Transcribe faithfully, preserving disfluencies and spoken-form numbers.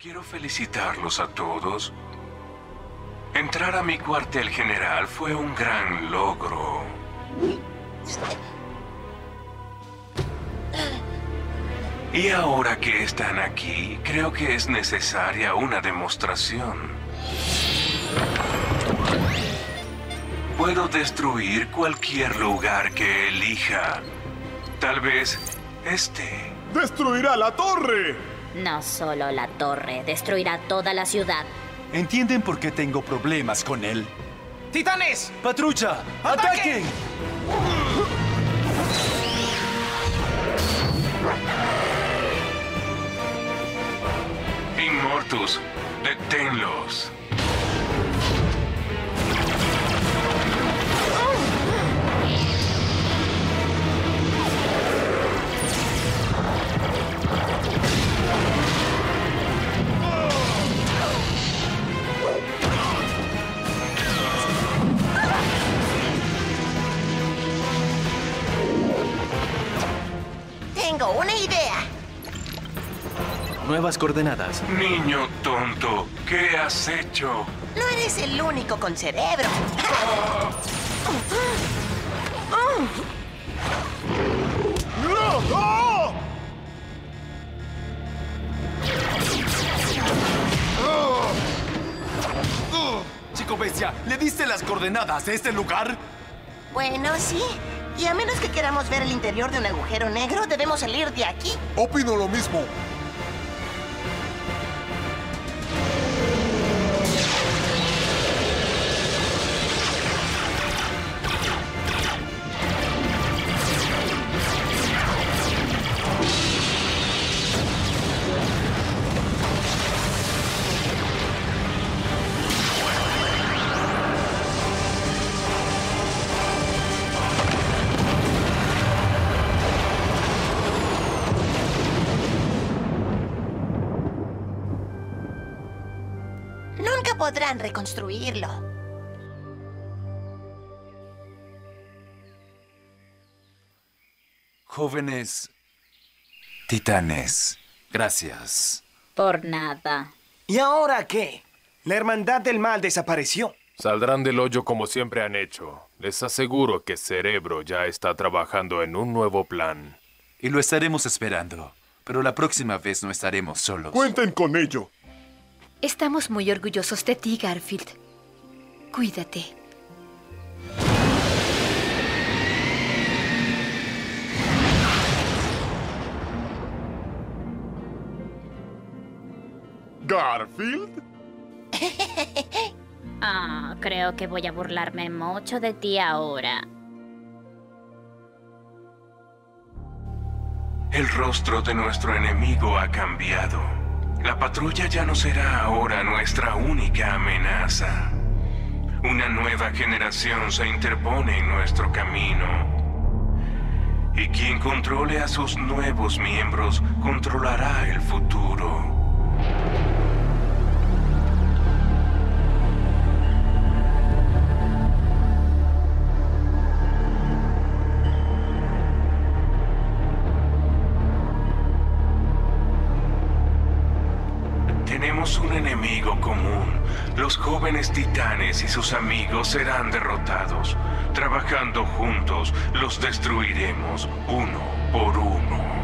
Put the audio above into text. Quiero felicitarlos a todos. Entrar a mi cuartel general fue un gran logro. Y ahora que están aquí, creo que es necesaria una demostración. Puedo destruir cualquier lugar que elija. Tal vez este. ¡Destruirá la torre! No solo la torre, destruirá toda la ciudad. ¿Entienden por qué tengo problemas con él? ¡Titanes! ¡Patrulla! ¡Ataquen! Inmortus, deténlos. Tengo una idea. Nuevas coordenadas. Niño tonto, ¿qué has hecho? No eres el único con cerebro. Chico Bestia, ¿le diste las coordenadas de este lugar? Bueno, sí. Y a menos que queramos ver el interior de un agujero negro, debemos salir de aquí. Opino lo mismo. Podrán reconstruirlo. Jóvenes Titanes, gracias. Por nada. ¿Y ahora qué? La hermandad del mal desapareció. Saldrán del hoyo como siempre han hecho. Les aseguro que Cerebro ya está trabajando en un nuevo plan. Y lo estaremos esperando. Pero la próxima vez no estaremos solos. Cuenten con ello. Estamos muy orgullosos de ti, Garfield. Cuídate. ¿Garfield? Ah, oh, creo que voy a burlarme mucho de ti ahora. El rostro de nuestro enemigo ha cambiado. La patrulla ya no será ahora nuestra única amenaza. Una nueva generación se interpone en nuestro camino. Y quien controle a sus nuevos miembros, controlará el futuro. Tenemos un enemigo común. Los jóvenes titanes y sus amigos serán derrotados. Trabajando juntos, los destruiremos uno por uno.